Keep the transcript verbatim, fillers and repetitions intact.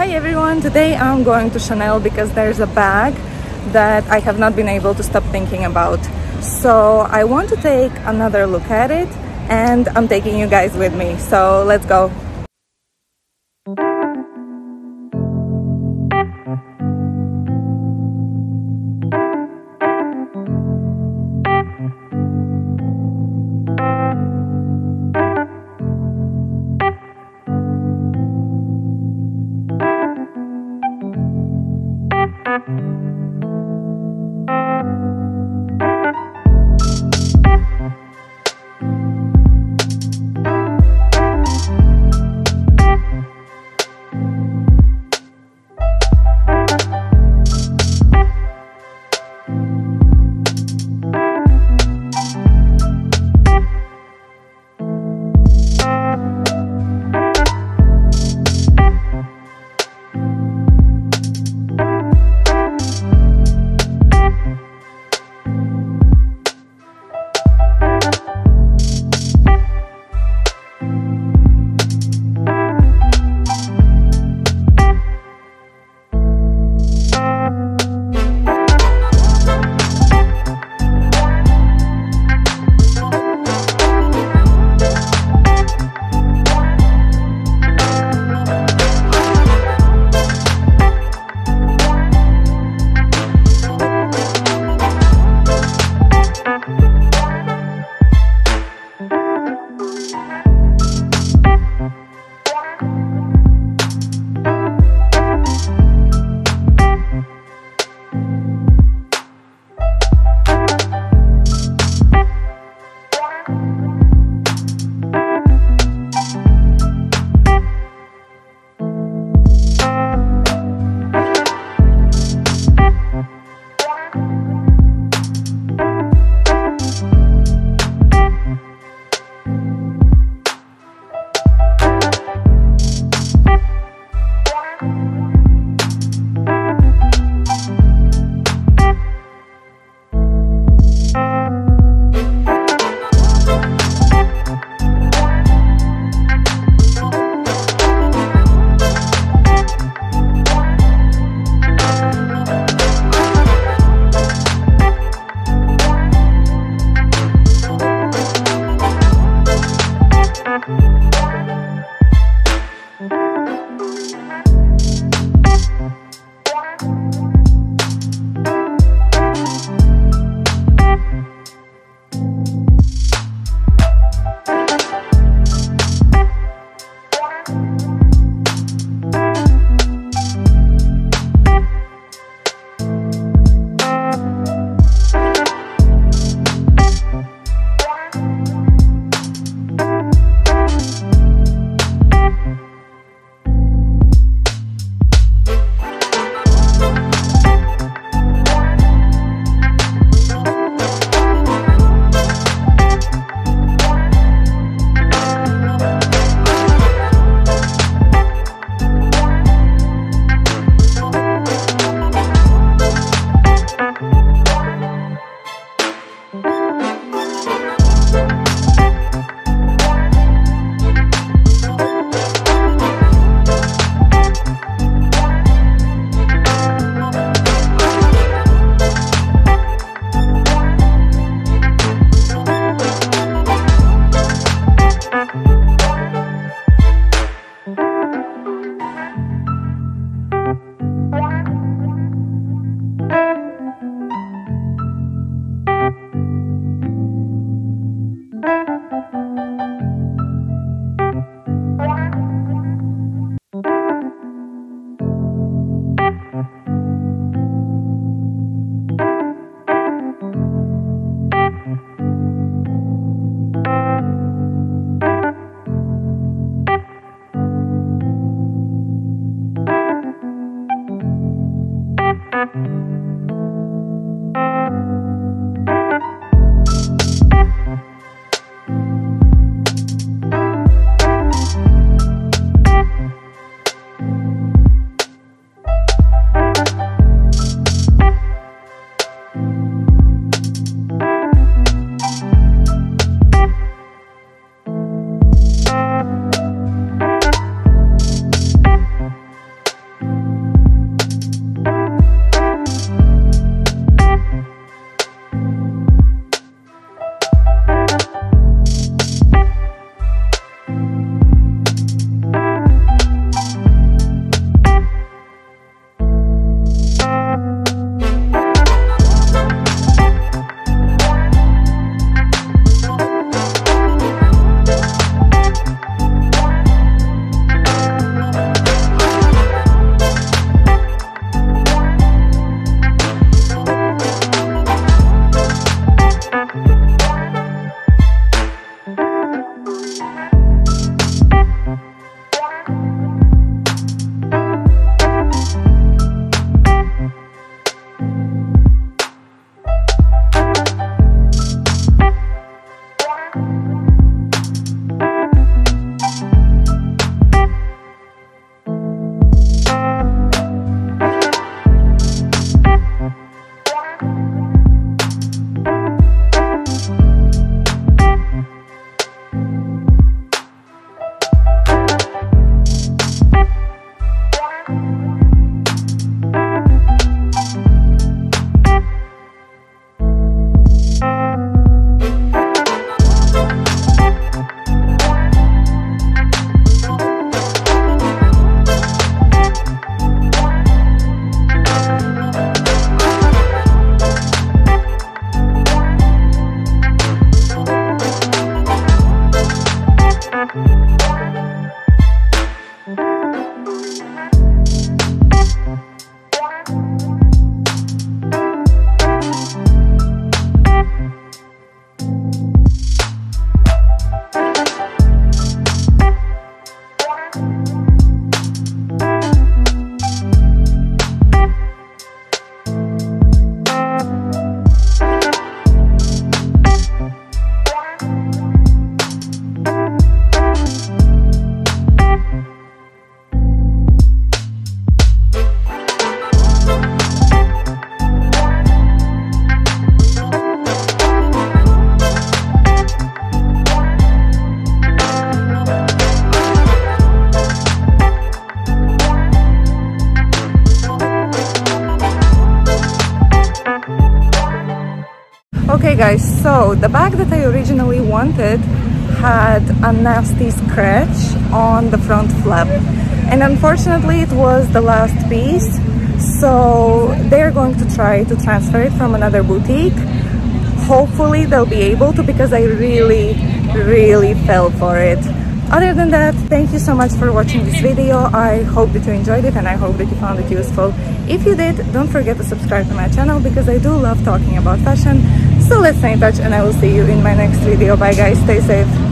Hi everyone, today I'm going to Chanel because there's a bag that I have not been able to stop thinking about. So I want to take another look at it and I'm taking you guys with me. So let's go. Thank you. Okay guys, so the bag that I originally wanted had a nasty scratch on the front flap, and unfortunately it was the last piece, so they're going to try to transfer it from another boutique. Hopefully they'll be able to, because I really really fell for it. Other than that, thank you so much for watching this video. I hope that you enjoyed it, and I hope that you found it useful. If you did, don't forget to subscribe to my channel, because I do love talking about fashion. So let's stay in touch, and I will see you in my next video. Bye guys, stay safe.